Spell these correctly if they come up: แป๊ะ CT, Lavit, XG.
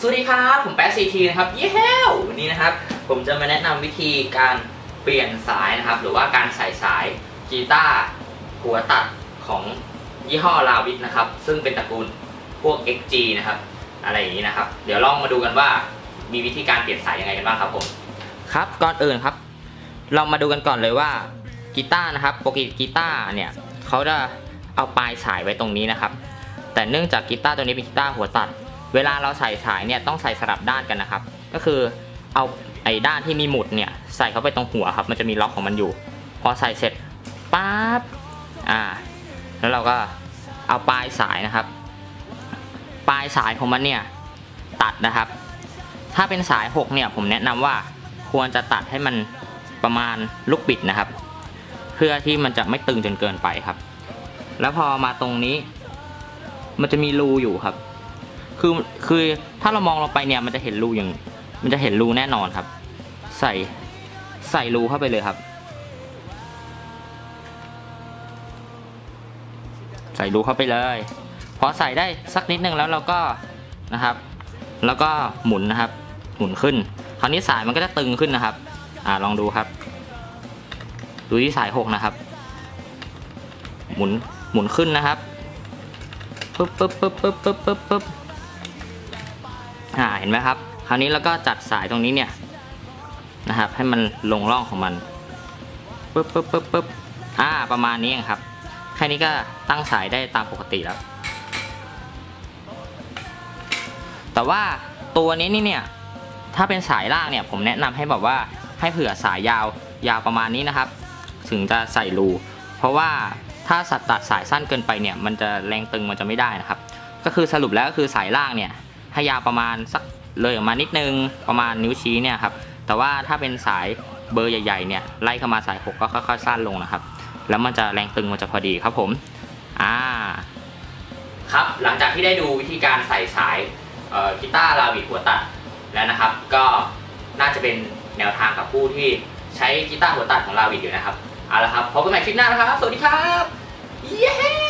สวัสดีครับผมแป๊ะ CT นะครับเย้วันนี้นะครับผมจะมาแนะนำวิธีการเปลี่ยนสายนะครับหรือว่าการใส่สายกีตาร์หัวตัดของยี่ห้อลาวิทนะครับซึ่งเป็นตระกูลพวก XG นะครับอะไรอย่างนี้นะครับเดี๋ยวลองมาดูกันว่ามีวิธีการเปลี่ยนสายยังไงกันบ้างครับผมครับก่อนอื่นครับเรามาดูกันก่อนเลยว่ากีตาร์นะครับปกติกีตาร์เนี่ยเขาจะเอาปลายสายไว้ตรงนี้นะครับแต่เนื่องจากกีตาร์ตัวนี้เป็นกีตาร์หัวตัดเวลาเราใส่สายเนี่ยต้องใส่สลับด้านกันนะครับก็คือเอาไอ้ด้านที่มีหมุดเนี่ยใส่เข้าไปตรงหัวครับมันจะมีล็อกของมันอยู่พอใส่เสร็จปั๊บแล้วเราก็เอาปลายสายนะครับปลายสายของมันเนี่ยตัดนะครับถ้าเป็นสาย6เนี่ยผมแนะนำว่าควรจะตัดให้มันประมาณลูกบิดนะครับเพื่อที่มันจะไม่ตึงจนเกินไปครับแล้วพอมาตรงนี้มันจะมีรูอยู่ครับคือถ้าเรามองลงไปเนี่ยมันจะเห็นรูอย่างมันจะเห็นรูแน่นอนครับใส่รูเข้าไปเลยครับใส่รูเข้าไปเลยพอใส่ได้สักนิดนึงแล้วเราก็นะครับแล้วก็หมุนนะครับหมุนขึ้นคราวนี้สายมันก็จะตึงขึ้นนะครับลองดูครับดูที่สาย6นะครับหมุนขึ้นนะครับปึ๊บเห็นไหมครับคราวนี้เราก็จัดสายตรงนี้เนี่ยนะครับให้มันลงร่องของมันปึ๊บประมาณนี้ครับแค่นี้ก็ตั้งสายได้ตามปกติแล้วแต่ว่าตัวนี้นี่เนี่ยถ้าเป็นสายล่างเนี่ยผมแนะนำให้บอกว่าให้เผื่อสายยาวประมาณนี้นะครับถึงจะใส่รูเพราะว่าถ้าตัดสายสั้นเกินไปเนี่ยมันจะแรงตึงมันจะไม่ได้นะครับก็คือสรุปแล้วก็คือสายล่างเนี่ยให้ยาวประมาณสักเลยออกมานิดนึงประมาณนิ้วชี้เนี่ยครับแต่ว่าถ้าเป็นสายเบอร์ใหญ่ๆเนี่ยไล่เข้ามาสาย6ก็ค่อยๆสั้นลงนะครับแล้วมันจะแรงตึงมันจะพอดีครับผมครับหลังจากที่ได้ดูวิธีการใส่สายกีตาร์ลาวิทหัวตัดแล้วนะครับก็น่าจะเป็นแนวทางกับผู้ที่ใช้กีตาร์หัวตัดของลาวิทอยู่นะครับเอาละครับพบกันใหม่คลิปหน้านะครับสวัสดีครับเย้